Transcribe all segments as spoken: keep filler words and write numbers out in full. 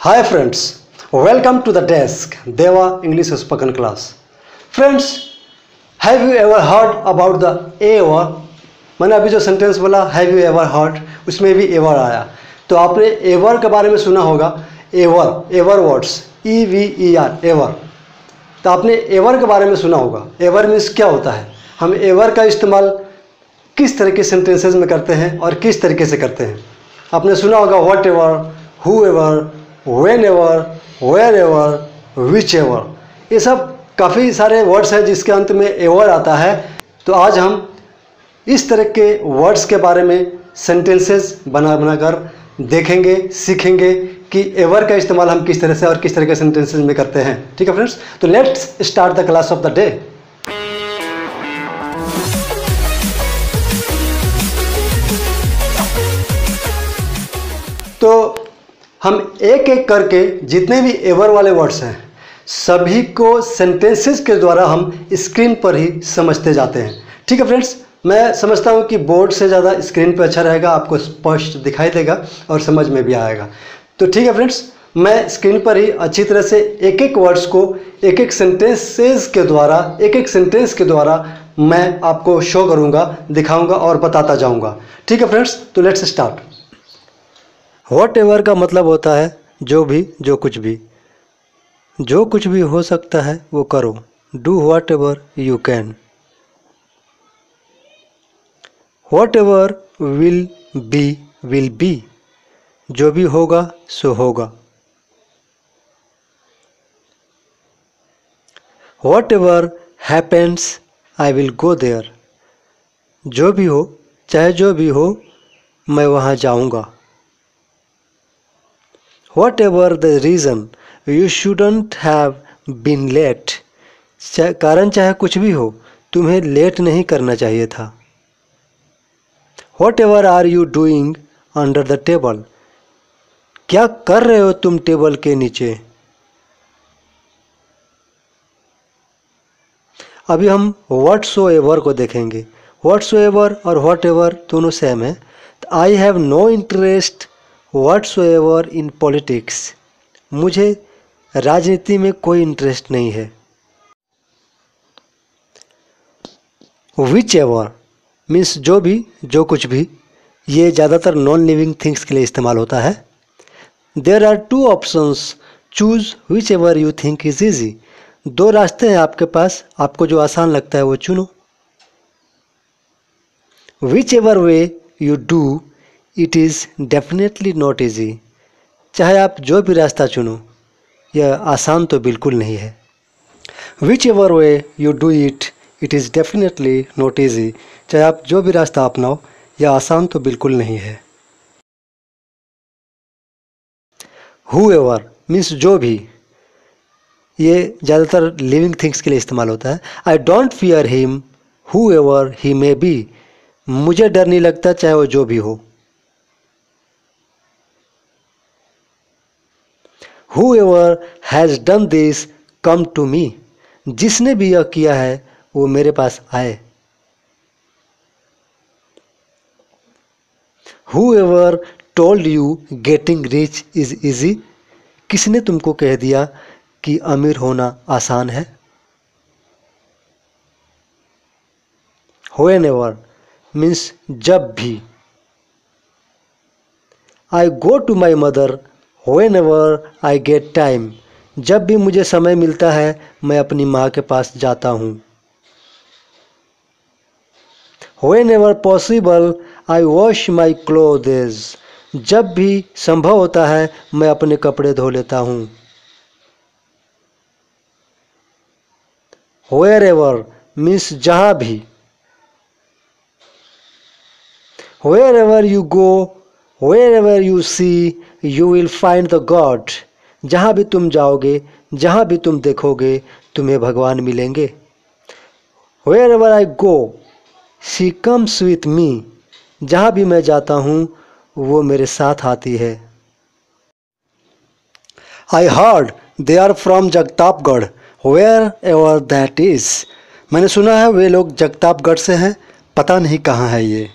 Hi friends, welcome to the desk Deva English spoken class. Friends, have you ever heard about the ever. मैंने अभी जो sentence बोला have you ever heard, उसमें भी ever आया, तो आपने एवर के बारे में सुना होगा। Ever ever words E V E R ever, तो आपने एवर के बारे में सुना होगा। एवर मीन्स क्या होता है, हम एवर का इस्तेमाल किस तरह के सेंटेंसेज में करते हैं और किस तरीके से करते हैं आपने सुना होगा। Whatever, whoever, whenever, wherever, whichever, ये सब काफ़ी सारे वर्ड्स हैं जिसके अंत में एवर आता है। तो आज हम इस तरह के वर्ड्स के बारे में सेंटेंसेस बना बनाकर देखेंगे, सीखेंगे कि एवर का इस्तेमाल हम किस तरह से और किस तरह के सेंटेंसेस में करते हैं। ठीक है फ्रेंड्स, तो let's start the class of the day. तो हम एक एक करके जितने भी एवर वाले वर्ड्स हैं सभी को सेंटेंसेस के द्वारा हम स्क्रीन पर ही समझते जाते हैं। ठीक है फ्रेंड्स, मैं समझता हूँ कि बोर्ड से ज़्यादा स्क्रीन पर अच्छा रहेगा, आपको स्पष्ट दिखाई देगा और समझ में भी आएगा। तो ठीक है फ्रेंड्स, मैं स्क्रीन पर ही अच्छी तरह से एक एक वर्ड्स को एक एक सेंटेंसेस के द्वारा एक एक सेंटेंस के द्वारा मैं आपको शो करूँगा, दिखाऊँगा और बताता जाऊँगा। ठीक है फ्रेंड्स, तो लेट्स स्टार्ट। वॉट एवर का मतलब होता है जो भी, जो कुछ भी। जो कुछ भी हो सकता है वो करो। Do whatever you can. Whatever will be will be, जो भी होगा सो होगा। Whatever happens I will go there, जो भी हो, चाहे जो भी हो, मैं वहाँ जाऊँगा। Whatever the reason, you shouldn't have been late. कारण चाहे कुछ भी हो, तुम्हें लेट नहीं करना चाहिए था। Whatever are you doing under the table? क्या कर रहे हो तुम टेबल के नीचे। अभी हम whatsoever को देखेंगे। Whatsoever और whatever दोनों सेम है। I have no interest whatsoever in politics, मुझे राजनीति में कोई इंटरेस्ट नहीं है। विच एवर मीन्स जो भी, जो कुछ भी। ये ज़्यादातर नॉन लिविंग थिंग्स के लिए इस्तेमाल होता है। There are two options, choose whichever you think is easy. दो रास्ते हैं आपके पास, आपको जो आसान लगता है वो चुनो। Whichever way you do it is definitely not easy, चाहे आप जो भी रास्ता चुनो यह आसान तो बिल्कुल नहीं है। Whichever way you do it it is definitely not easy, चाहे आप जो भी रास्ता अपनाओ यह आसान तो बिल्कुल नहीं है। हु एवर मीन्स जो भी। ये ज़्यादातर लिविंग थिंग्स के लिए इस्तेमाल होता है। I don't fear him whoever he may be, मुझे डर नहीं लगता चाहे वो जो भी हो। Whoever has done this, come to me. जिसने भी यह किया है वो मेरे पास आए। Whoever told you getting rich is easy, किसने तुमको कह दिया कि अमीर होना आसान है। Whenever means जब भी। I go to my mother Whenever I get time, जब भी मुझे समय मिलता है मैं अपनी माँ के पास जाता हूँ। Whenever possible, I wash my clothes. जब भी संभव होता है मैं अपने कपड़े धो लेता हूँ। Wherever means जहाँ भी। Wherever you go, Wherever you see, you will find the God. जहाँ भी तुम जाओगे, जहाँ भी तुम देखोगे, तुम्हें भगवान मिलेंगे। Wherever I go, she comes with me. जहाँ भी मैं जाता हूँ वो मेरे साथ आती है। I heard they are from Jagatapgarh, wherever that is. मैंने सुना है वे लोग जगतापगढ़ से हैं, पता नहीं कहाँ है ये।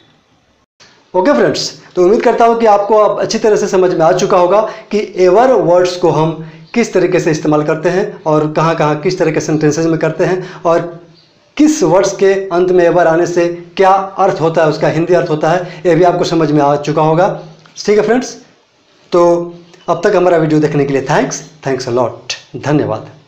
ओके फ्रेंड्स, तो उम्मीद करता हूँ कि आपको अब अच्छी तरह से समझ में आ चुका होगा कि एवर वर्ड्स को हम किस तरीके से इस्तेमाल करते हैं और कहाँ कहाँ किस तरह के सेंटेंसेज में करते हैं और किस वर्ड्स के अंत में एवर आने से क्या अर्थ होता है, उसका हिंदी अर्थ होता है, ये भी आपको समझ में आ चुका होगा। ठीक है फ्रेंड्स, तो अब तक हमारा वीडियो देखने के लिए थैंक्स, थैंक्स अ लॉट, धन्यवाद।